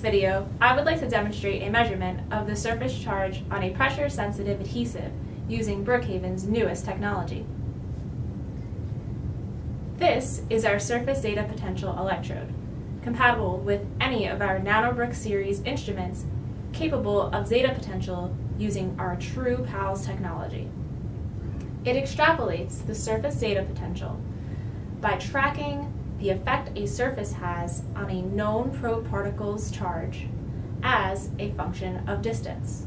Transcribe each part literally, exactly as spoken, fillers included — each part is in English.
this video, I would like to demonstrate a measurement of the surface charge on a pressure-sensitive adhesive using Brookhaven's newest technology. This is our surface zeta potential electrode, compatible with any of our NanoBrook series instruments capable of zeta potential using our true PALS technology. It extrapolates the surface zeta potential by tracking the effect a surface has on a known probe particle's charge as a function of distance.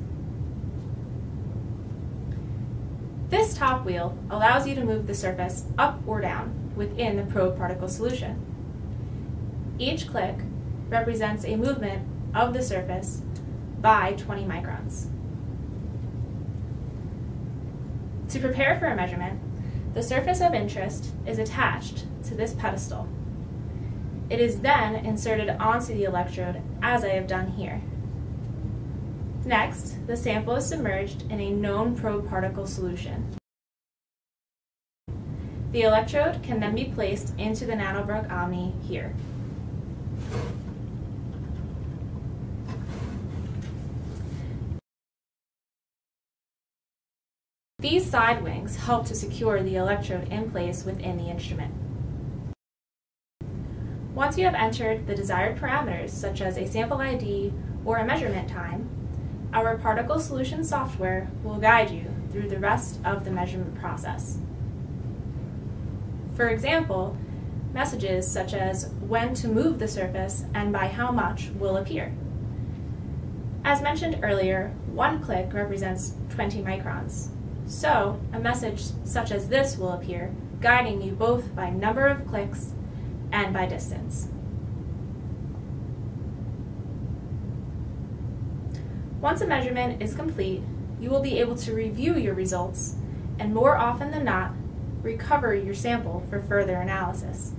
This top wheel allows you to move the surface up or down within the probe particle solution. Each click represents a movement of the surface by twenty microns. To prepare for a measurement, the surface of interest is attached to this pedestal. It is then inserted onto the electrode, as I have done here. Next, the sample is submerged in a known probe particle solution. The electrode can then be placed into the NanoBrook Omni here. These side wings help to secure the electrode in place within the instrument. Once you have entered the desired parameters, such as a sample I D or a measurement time, our particle solution software will guide you through the rest of the measurement process. For example, messages such as when to move the surface and by how much will appear. As mentioned earlier, one click represents twenty microns. So, a message such as this will appear, guiding you both by number of clicks and by distance. Once a measurement is complete, you will be able to review your results and, more often than not, recover your sample for further analysis.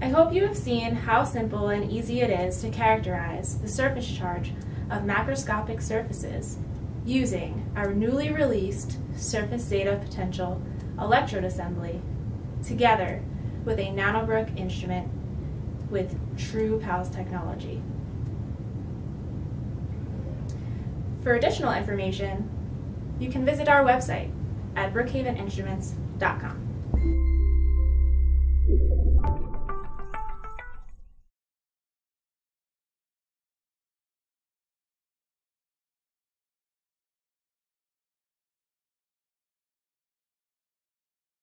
I hope you have seen how simple and easy it is to characterize the surface charge of macroscopic surfaces using our newly released surface zeta potential electrode assembly together with a NanoBrook instrument with true PALS technology. For additional information, you can visit our website at Brookhaven Instruments dot com.